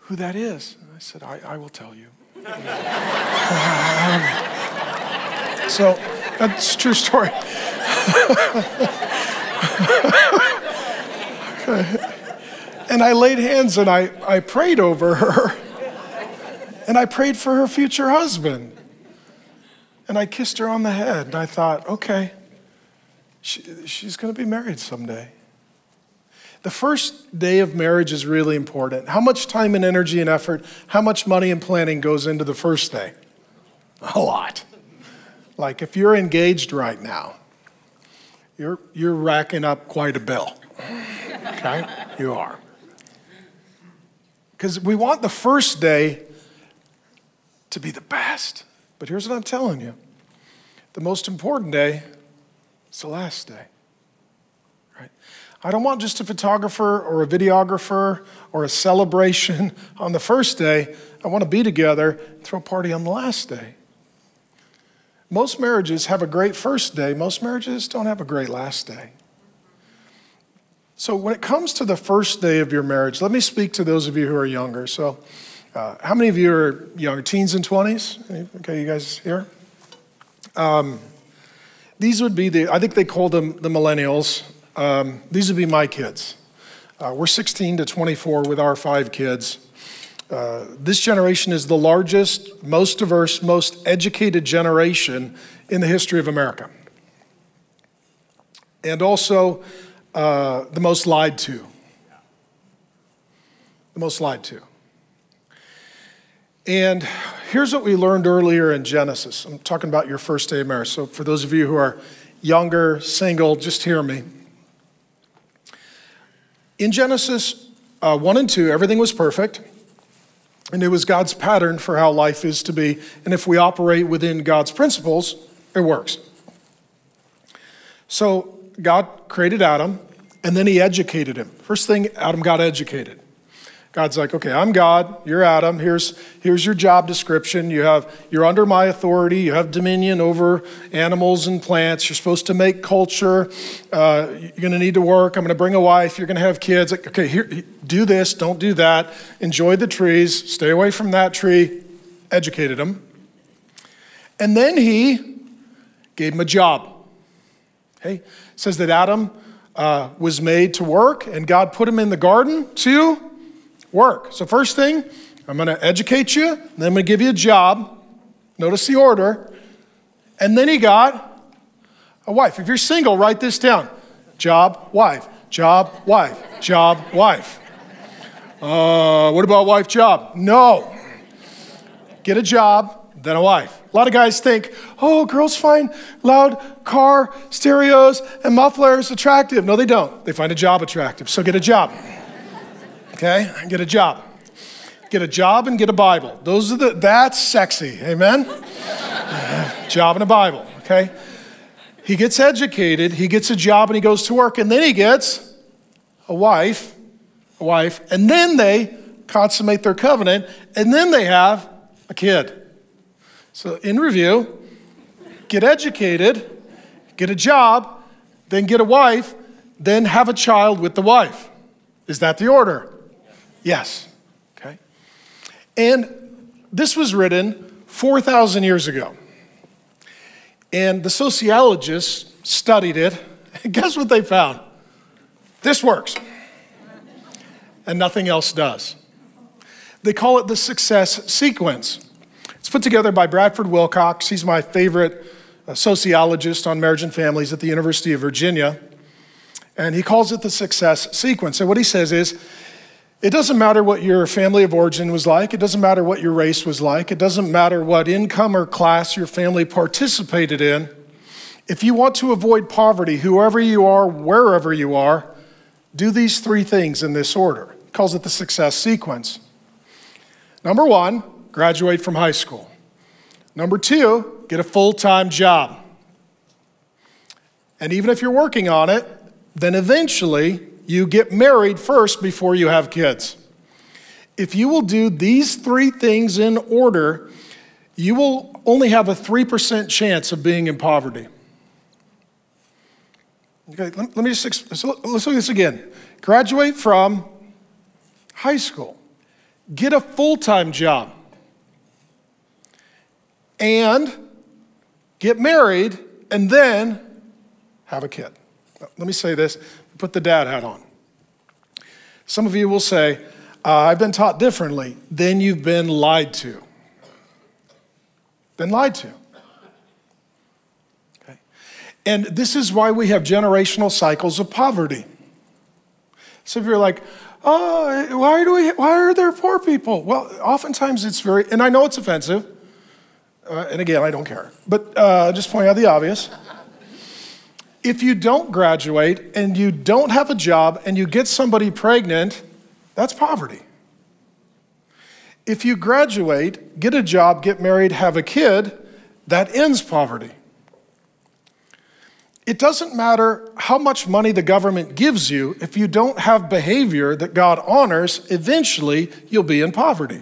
who that is?" And I said, I, I will tell you. um, so that's a true story. And I laid hands and I, I prayed over her. And I prayed for her future husband. And I kissed her on the head. And I thought, okay, she, she's going to be married someday. The first day of marriage is really important. How much time and energy and effort, how much money and planning goes into the first day? A lot. Like if you're engaged right now, you're, you're racking up quite a bill, okay? You are. Because we want the first day to be the best. But here's what I'm telling you. The most important day is the last day. I don't want just a photographer or a videographer or a celebration on the first day. I want to be together, throw a party on the last day. Most marriages have a great first day. Most marriages don't have a great last day. So when it comes to the first day of your marriage, let me speak to those of you who are younger. So uh, how many of you are younger, teens and twenties? Okay, you guys here? Um, these would be the, I think they call them the millennials. Um, these would be my kids. Uh, we're sixteen to twenty-four with our five kids. Uh, this generation is the largest, most diverse, most educated generation in the history of America. And also uh, the most lied to. The most lied to. And here's what we learned earlier in Genesis. I'm talking about your first day of marriage. So for those of you who are younger, single, just hear me. In Genesis uh, one and two, everything was perfect, and it was God's pattern for how life is to be, and if we operate within God's principles, it works. So God created Adam, and then he educated him. First thing, Adam got educated. God's like, okay, I'm God, you're Adam, here's, here's your job description. You have, you're under my authority, you have dominion over animals and plants, you're supposed to make culture, uh, you're gonna need to work, I'm gonna bring a wife, you're gonna have kids. Like, okay, here, do this, don't do that, enjoy the trees, stay away from that tree. Educated him. And then he gave him a job. Okay, it says that Adam uh, was made to work, and God put him in the garden to work. So first thing, I'm going to educate you, then I'm going to give you a job. Notice the order. And then he got a wife. If you're single, write this down. Job, wife, job, wife, job, wife. Uh, what about wife, job? No. Get a job, then a wife. A lot of guys think, oh, girls find loud car stereos and mufflers attractive. No, they don't. They find a job attractive. So get a job. Okay? Get a job. Get a job and get a Bible. Those are the, that's sexy. Amen? Job and a Bible. Okay? He gets educated. He gets a job and he goes to work. And then he gets a wife. A wife. And then they consummate their covenant. And then they have a kid. So in review, get educated, get a job, then get a wife, then have a child with the wife. Is that the order? Yes. Yes. Okay. And this was written four thousand years ago. And the sociologists studied it. And guess what they found? This works. And nothing else does. They call it the success sequence. It's put together by Bradford Wilcox. He's my favorite sociologist on marriage and families at the University of Virginia. And he calls it the success sequence. So what he says is, it doesn't matter what your family of origin was like. It doesn't matter what your race was like. It doesn't matter what income or class your family participated in. If you want to avoid poverty, whoever you are, wherever you are, do these three things in this order. He calls it the success sequence. Number one, graduate from high school. Number two, get a full-time job. And even if you're working on it, then eventually you get married first before you have kids. If you will do these three things in order, you will only have a three percent chance of being in poverty. Okay, let me just, let's look at this again. Graduate from high school. Get a full-time job. And get married, and then have a kid. Let me say this, put the dad hat on. Some of you will say, uh, I've been taught differently. Then you've been lied to. Been lied to. Okay. And this is why we have generational cycles of poverty. So if you're like, oh, why do we, why are there poor people? Well, oftentimes it's very, and I know it's offensive, Uh, and again, I don't care, but uh, just point out the obvious. If you don't graduate and you don't have a job and you get somebody pregnant, that's poverty. If you graduate, get a job, get married, have a kid, that ends poverty. It doesn't matter how much money the government gives you, if you don't have behavior that God honors, eventually you'll be in poverty.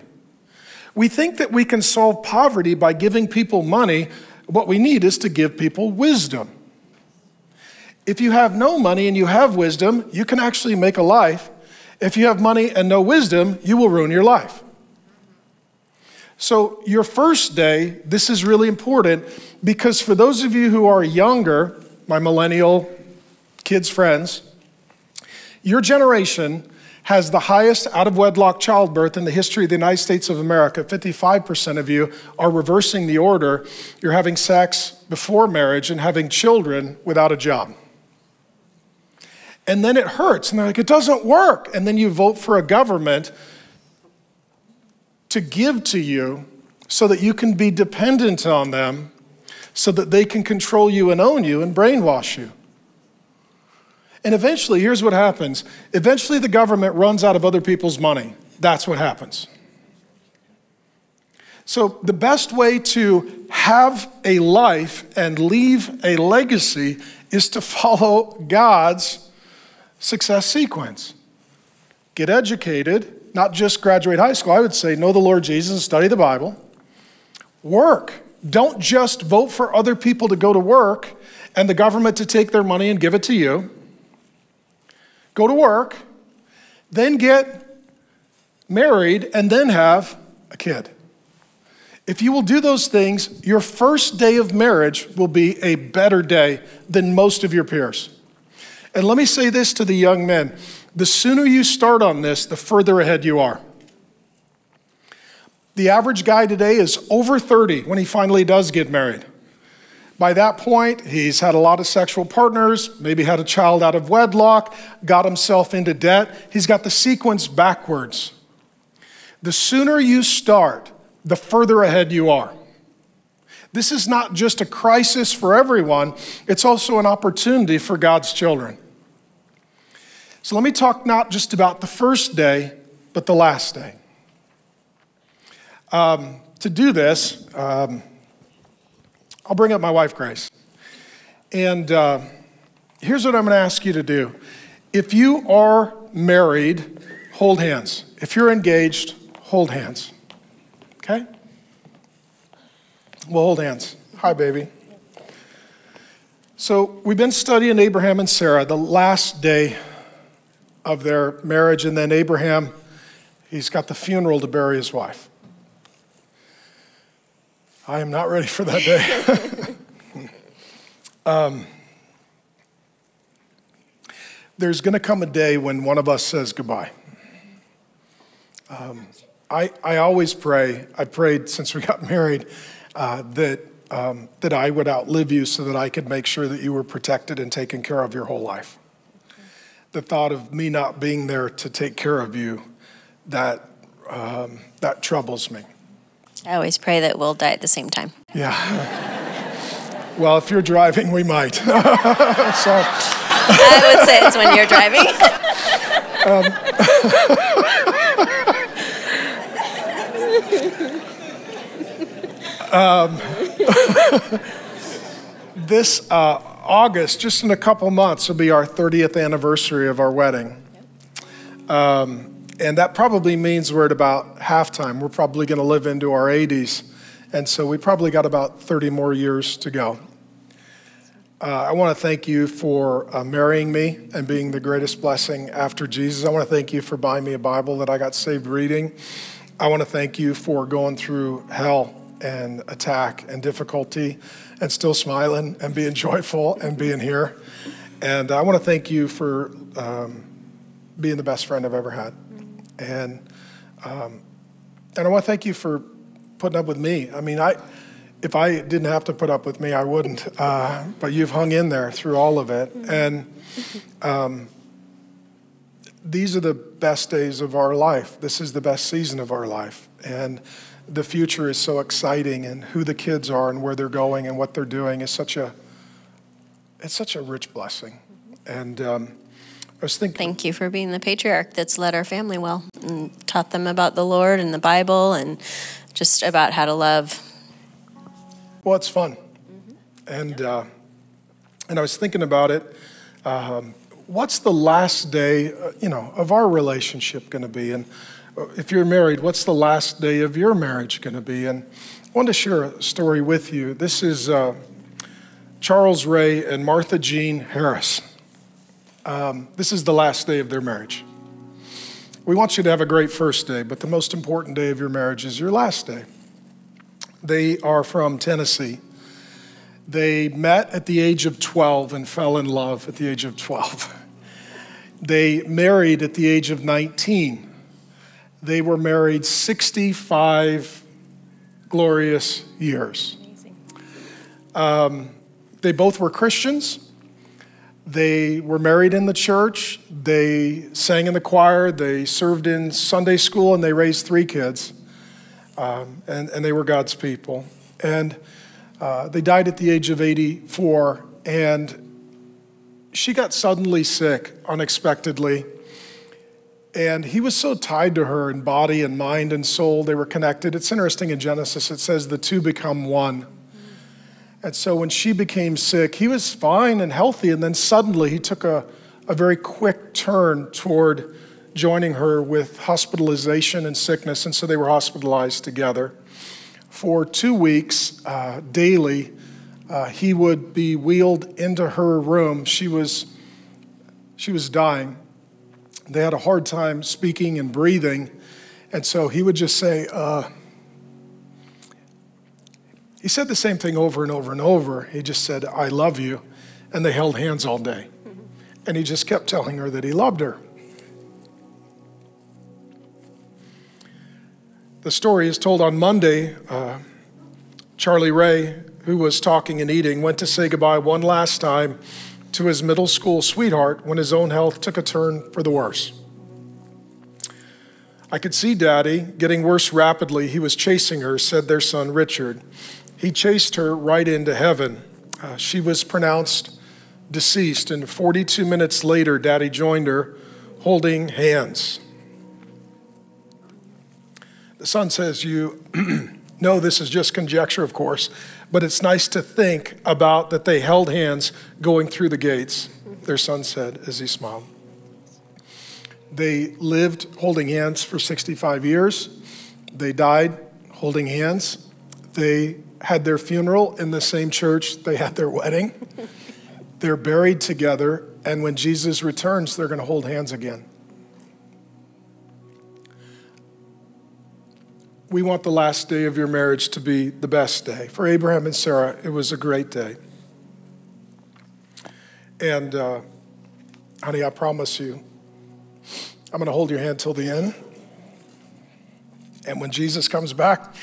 We think that we can solve poverty by giving people money. What we need is to give people wisdom. If you have no money and you have wisdom, you can actually make a life. If you have money and no wisdom, you will ruin your life. So your first day, this is really important, because for those of you who are younger, my millennial kids' friends, your generation has the highest out-of-wedlock childbirth in the history of the United States of America. fifty-five percent of you are reversing the order. You're having sex before marriage and having children without a job. And then it hurts, and they're like, it doesn't work. And then you vote for a government to give to you so that you can be dependent on them, so that they can control you and own you and brainwash you. And eventually, here's what happens. Eventually, the government runs out of other people's money. That's what happens. So the best way to have a life and leave a legacy is to follow God's success sequence. Get educated, not just graduate high school. I would say know the Lord Jesus, study the Bible. Work. Don't just vote for other people to go to work and the government to take their money and give it to you. Go to work, then get married, and then have a kid. If you will do those things, your first day of marriage will be a better day than most of your peers. And let me say this to the young men. The sooner you start on this, the further ahead you are. The average guy today is over thirty when he finally does get married. By that point, he's had a lot of sexual partners, maybe had a child out of wedlock, got himself into debt. He's got the sequence backwards. The sooner you start, the further ahead you are. This is not just a crisis for everyone. It's also an opportunity for God's children. So let me talk not just about the first day, but the last day. Um, to do this, um, I'll bring up my wife, Grace. And uh, here's what I'm gonna ask you to do. If you are married, hold hands. If you're engaged, hold hands, okay? We'll hold hands. Hi, baby. So we've been studying Abraham and Sarah, the last day of their marriage, and then Abraham, he's got the funeral to bury his wife. I am not ready for that day. um, there's gonna come a day when one of us says goodbye. Um, I, I always pray, I prayed since we got married, uh, that, um, that I would outlive you so that I could make sure that you were protected and taken care of your whole life. The thought of me not being there to take care of you, that um, that troubles me. I always pray that we'll die at the same time. Yeah. Well, if you're driving, we might. So, I would say it's when you're driving. um, um, this... Uh, August, just in a couple months, will be our thirtieth anniversary of our wedding. Yep. Um, and that probably means we're at about halftime. We're probably gonna live into our eighties. And so we probably got about thirty more years to go. Uh, I wanna thank you for uh, marrying me and being the greatest blessing after Jesus. I wanna thank you for buying me a Bible that I got saved reading. I wanna thank you for going through hell and attack and difficulty and still smiling and being joyful and being here. And I wanna thank you for um, being the best friend I've ever had. And um, and I wanna thank you for putting up with me. I mean, I if I didn't have to put up with me, I wouldn't. Uh, but you've hung in there through all of it. And um, these are the best days of our life. This is the best season of our life. And the future is so exciting, and who the kids are and where they're going and what they're doing is such a, it's such a rich blessing. And um, I was thinking. Thank you for being the patriarch that's led our family well and taught them about the Lord and the Bible and just about how to love. Well, it's fun. Mm-hmm. And, uh, and I was thinking about it. Um, what's the last day, uh, you know, of our relationship gonna be? And if you're married, what's the last day of your marriage going to be? And I wanted to share a story with you. This is uh, Charles Ray and Martha Jean Harris. Um, this is the last day of their marriage. We want you to have a great first day, but the most important day of your marriage is your last day. They are from Tennessee. They met at the age of twelve and fell in love at the age of twelve. They married at the age of nineteen. They were married sixty-five glorious years. Um, they both were Christians. They were married in the church. They sang in the choir. They served in Sunday school, and they raised three kids. Um, and, and they were God's people. And uh, they died at the age of eighty-four. And she got suddenly sick, unexpectedly. And he was so tied to her in body and mind and soul, they were connected. It's interesting in Genesis, it says the two become one. And so when she became sick, he was fine and healthy. And then suddenly he took a, a very quick turn toward joining her with hospitalization and sickness. And so they were hospitalized together. For two weeks uh, daily, uh, he would be wheeled into her room. She was, she was dying. They had a hard time speaking and breathing. And so he would just say, uh, he said the same thing over and over and over. He just said, I love you. And they held hands all day. Mm-hmm. And he just kept telling her that he loved her. The story is told on Monday. Uh, Charlie Ray, who was talking and eating, went to say goodbye one last time to his middle school sweetheart when his own health took a turn for the worse. I could see Daddy getting worse rapidly. He was chasing her, said their son Richard. he chased her right into heaven. Uh, she was pronounced deceased, and forty-two minutes later, Daddy joined her, holding hands. The son says, you know, this is just conjecture, of course, but it's nice to think about that they held hands going through the gates, their son said as he smiled. They lived holding hands for sixty-five years. They died holding hands. They had their funeral in the same church they had their wedding. They're buried together, and when Jesus returns, they're going to hold hands again. We want the last day of your marriage to be the best day. For Abraham and Sarah, it was a great day. And uh, honey, I promise you, I'm going to hold your hand till the end. And when Jesus comes back,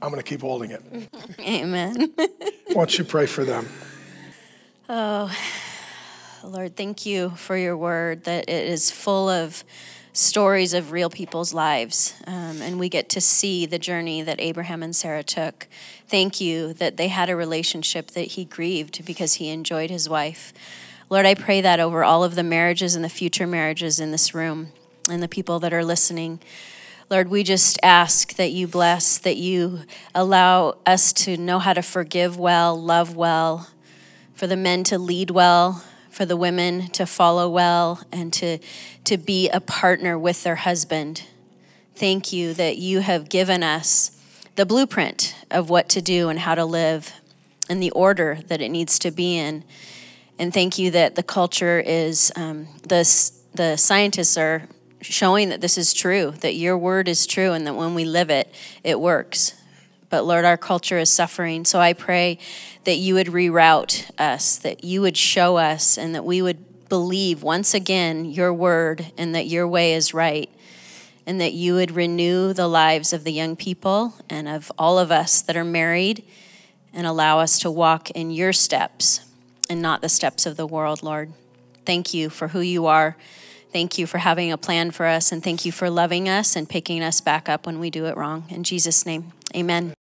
I'm going to keep holding it. Amen. Why don't you pray for them? Oh, Lord, thank you for your word, that it is full of stories of real people's lives, um, and we get to see the journey that Abraham and Sarah took. Thank you that they had a relationship that he grieved because he enjoyed his wife. Lord, I pray that over all of the marriages and the future marriages in this room and the people that are listening. Lord, we just ask that you bless, that you allow us to know how to forgive well, love well, for the men to lead well, for the women to follow well, and to to be a partner with their husband. Thank you that you have given us the blueprint of what to do and how to live and the order that it needs to be in. And thank you that the culture is, um, the, the scientists are showing that this is true, that your word is true, and that when we live it, it works. But Lord, our culture is suffering. So I pray that you would reroute us, that you would show us, and that we would believe once again your word and that your way is right, and that you would renew the lives of the young people and of all of us that are married, and allow us to walk in your steps and not the steps of the world, Lord. Thank you for who you are. Thank you for having a plan for us, and thank you for loving us and picking us back up when we do it wrong. In Jesus' name, amen.